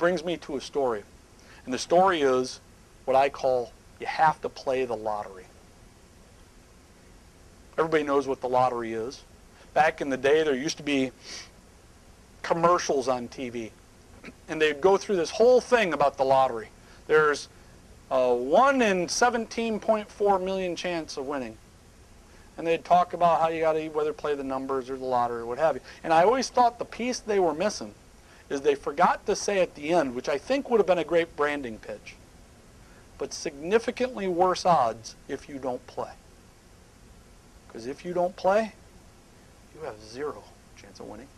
brings me to a story. And the story is what I call, you have to play the lottery. Everybody knows what the lottery is. Back in the day, there used to be commercials on TV. And they'd go through this whole thing about the lottery. There's a 1 in 17.4 million chance of winning. And they'd talk about how you got to whether play the numbers or the lottery or what have you. And I always thought the piece they were missing is they forgot to say at the end, which I think would have been a great branding pitch, but significantly worse odds if you don't play. Because if you don't play, you have zero chance of winning.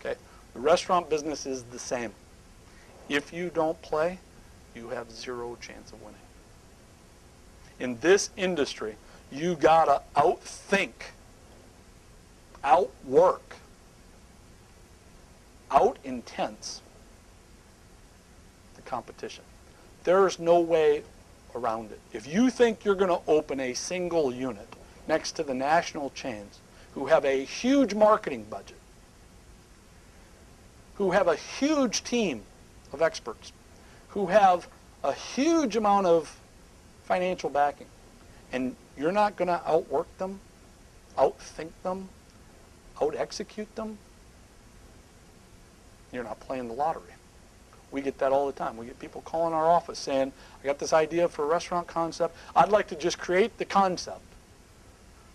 Okay, the restaurant business is the same. If you don't play, you have zero chance of winning. In this industry, you gotta outthink, outwork, out-intense the competition. There's no way around it. If you think you're going to open a single unit next to the national chains who have a huge marketing budget, who have a huge team of experts, who have a huge amount of financial backing, and you're not going to outwork them, outthink them, out-execute them, you're not playing the lottery. We get that all the time. We get people calling our office saying, I got this idea for a restaurant concept. I'd like to just create the concept,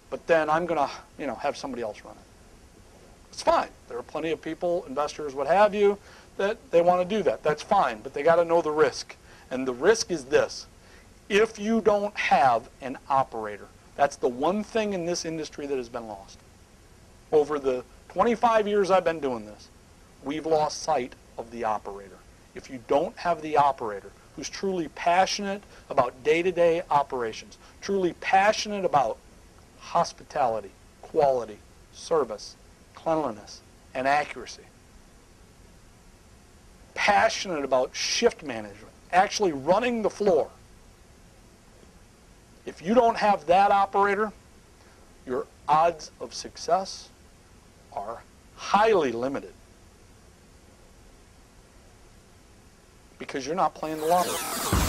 but then I'm going to, have somebody else run it. It's fine. There are plenty of people, investors, what have you, that they want to do that. That's fine, but they got to know the risk. And the risk is this. If you don't have an operator, that's the one thing in this industry that has been lost. Over the 25 years I've been doing this, we've lost sight of the operator. If you don't have the operator who's truly passionate about day-to-day operations, truly passionate about hospitality, quality, service, cleanliness, and accuracy, passionate about shift management, actually running the floor, if you don't have that operator, your odds of success are highly limited. Because you're not playing the lottery.